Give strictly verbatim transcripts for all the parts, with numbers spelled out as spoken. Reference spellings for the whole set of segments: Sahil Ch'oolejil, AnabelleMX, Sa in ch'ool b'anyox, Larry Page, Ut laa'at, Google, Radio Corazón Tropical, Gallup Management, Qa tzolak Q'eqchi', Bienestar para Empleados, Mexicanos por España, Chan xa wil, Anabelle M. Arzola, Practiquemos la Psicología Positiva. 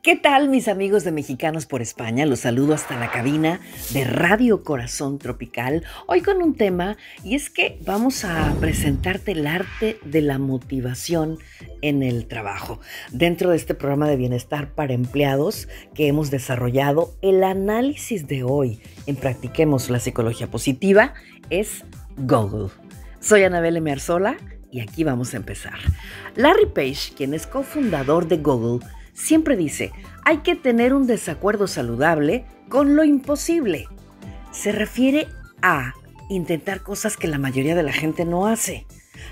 ¿Qué tal, mis amigos de Mexicanos por España? Los saludo hasta la cabina de Radio Corazón Tropical, hoy con un tema, y es que vamos a presentarte el arte de la motivación en el trabajo. Dentro de este programa de Bienestar para Empleados que hemos desarrollado, el análisis de hoy en Practiquemos la Psicología Positiva es Google. Soy Anabelle M. Arzola y aquí vamos a empezar. Larry Page, quien es cofundador de Google, siempre dice, hay que tener un desacuerdo saludable con lo imposible. Se refiere a intentar cosas que la mayoría de la gente no hace.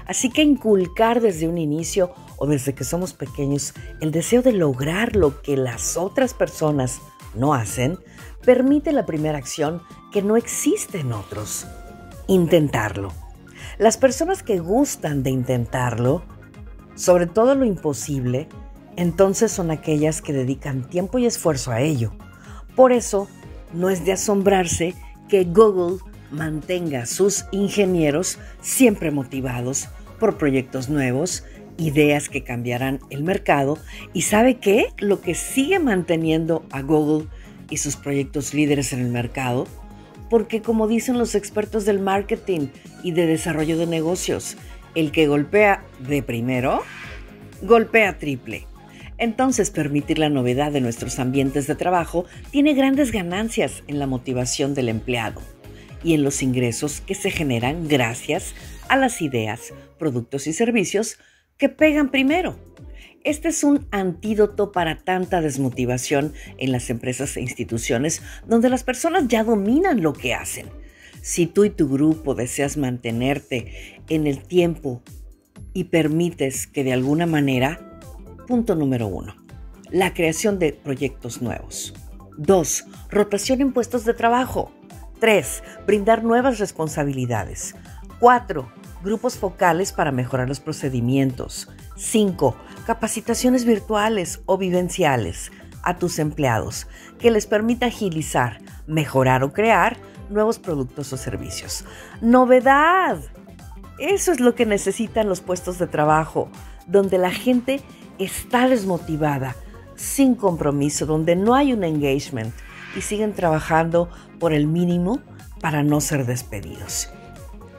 Así que inculcar desde un inicio o desde que somos pequeños el deseo de lograr lo que las otras personas no hacen permite la primera acción que no existe en otros, intentarlo. Las personas que gustan de intentarlo, sobre todo lo imposible, entonces son aquellas que dedican tiempo y esfuerzo a ello. Por eso, no es de asombrarse que Google mantenga a sus ingenieros siempre motivados por proyectos nuevos, ideas que cambiarán el mercado. ¿Y sabe qué? Lo que sigue manteniendo a Google y sus proyectos líderes en el mercado, porque como dicen los expertos del marketing y de desarrollo de negocios, el que golpea de primero, golpea triple. Entonces, permitir la novedad de nuestros ambientes de trabajo tiene grandes ganancias en la motivación del empleado y en los ingresos que se generan gracias a las ideas, productos y servicios que pegan primero. Este es un antídoto para tanta desmotivación en las empresas e instituciones donde las personas ya dominan lo que hacen. Si tú y tu grupo deseas mantenerte en el tiempo y permites que de alguna manera, punto número uno, la creación de proyectos nuevos. Dos, rotación en puestos de trabajo. Tres, brindar nuevas responsabilidades. Cuatro, grupos focales para mejorar los procedimientos. Cinco, capacitaciones virtuales o vivenciales a tus empleados que les permita agilizar, mejorar o crear nuevos productos o servicios. ¡Novedad! Eso es lo que necesitan los puestos de trabajo, donde la gente está desmotivada, sin compromiso, donde no hay un engagement y siguen trabajando por el mínimo para no ser despedidos.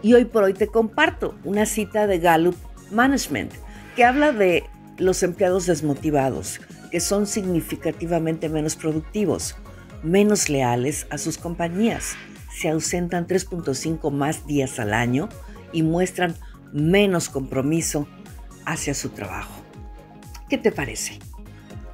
Y hoy por hoy te comparto una cita de Gallup Management que habla de los empleados desmotivados, que son significativamente menos productivos, menos leales a sus compañías, se ausentan tres punto cinco más días al año y muestran menos compromiso hacia su trabajo. ¿Qué te parece?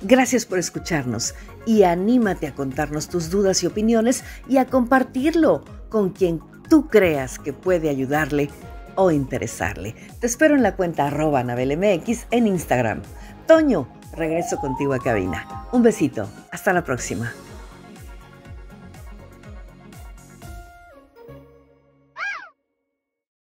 Gracias por escucharnos y anímate a contarnos tus dudas y opiniones y a compartirlo con quien tú creas que puede ayudarle o interesarle. Te espero en la cuenta arroba AnabelleMX en Instagram. Toño, regreso contigo a cabina. Un besito. Hasta la próxima.